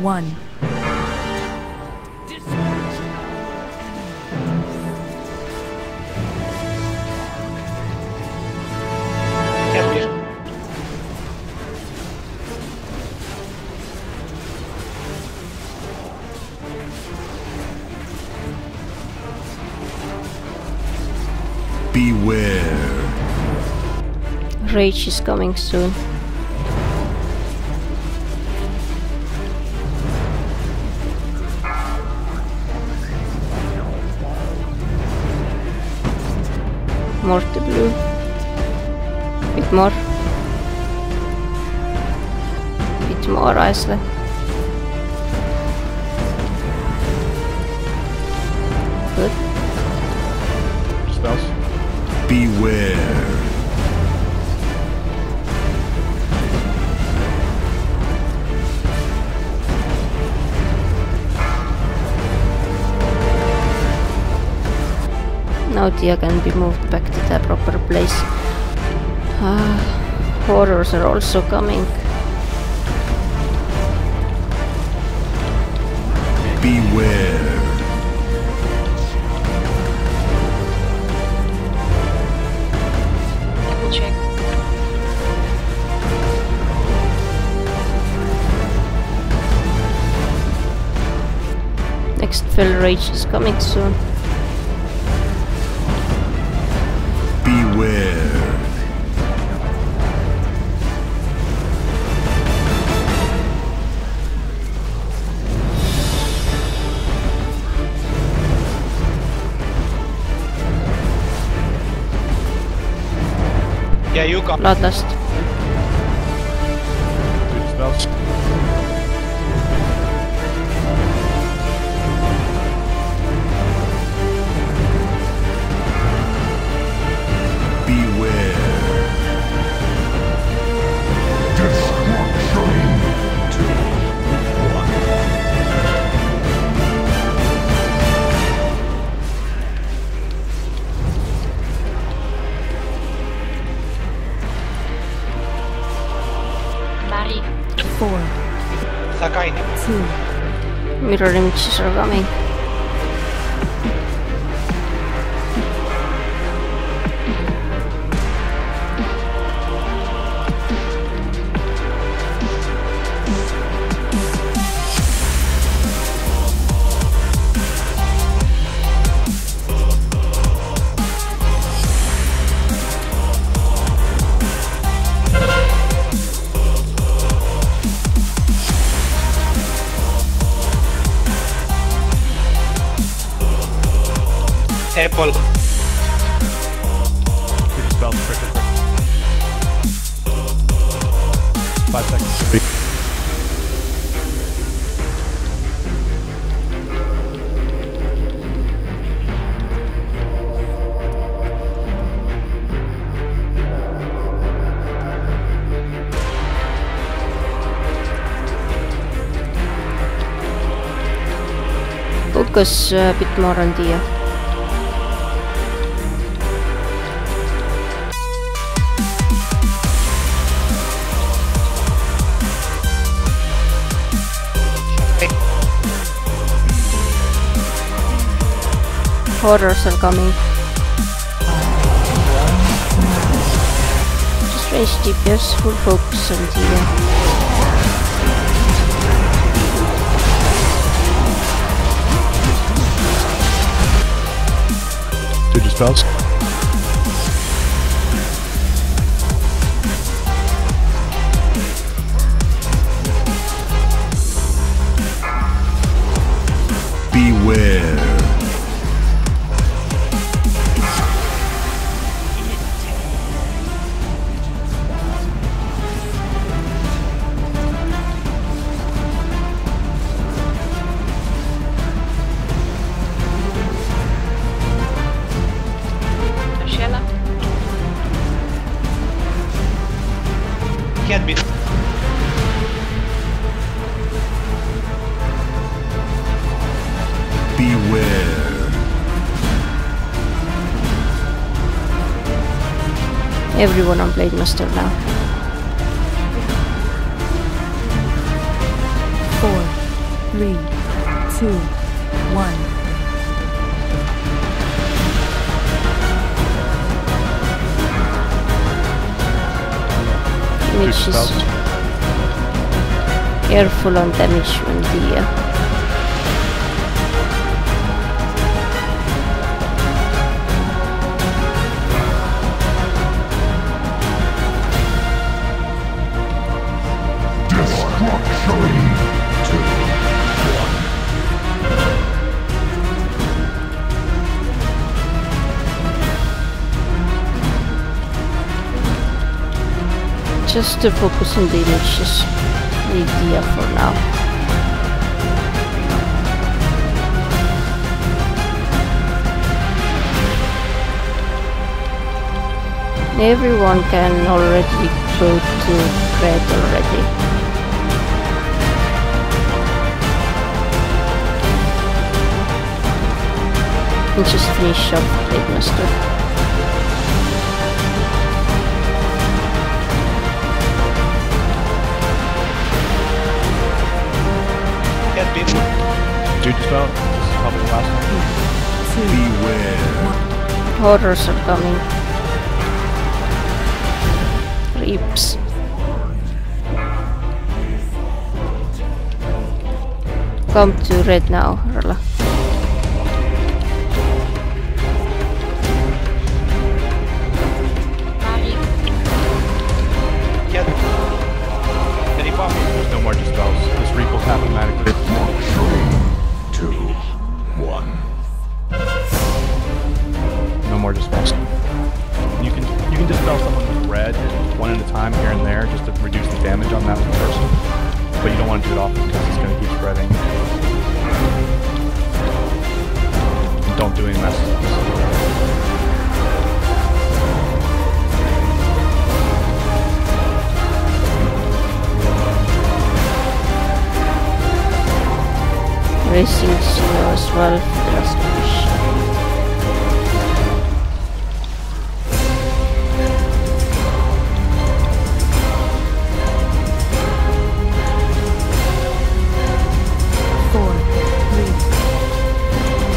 1. Beware. Rage is coming soon. More to blue. Bit more Iceland. Good. Spells. Beware. Now Tia can be moved back to the proper place. Horrors are also coming. Beware. Next Fell Rage is coming soon. Beware. Yeah, you got Bloodlust. Good spells. Mirror images are coming. Apple. Good spell, cricket. 5 seconds. Focus a bit more on the Horrors are coming. Just range DPS, full focus on the Two dispels. Beware. Everyone on Blade Master now. 4. 3, 2, 1. Which is careful on damage from the just to focus on the images, the idea for now. Everyone can already go to red already. And just finish up Blade Master. Dude, just about. This is probably the last one. Beware. Horrors are coming. Creeps. Come to red now, Rala. There's no more dispels. This reaples automatically. 3, 2, 1. No more dispels. You can dispel someone with red one at a time here and there just to reduce the damage on that one person. But you don't want to do it often because it's going to keep spreading. Don't do any messes. Racing zero as well for the last wish.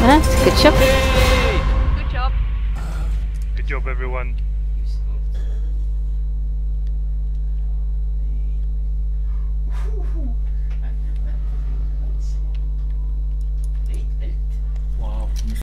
4, 3. Good job. Good job. Good job, everyone.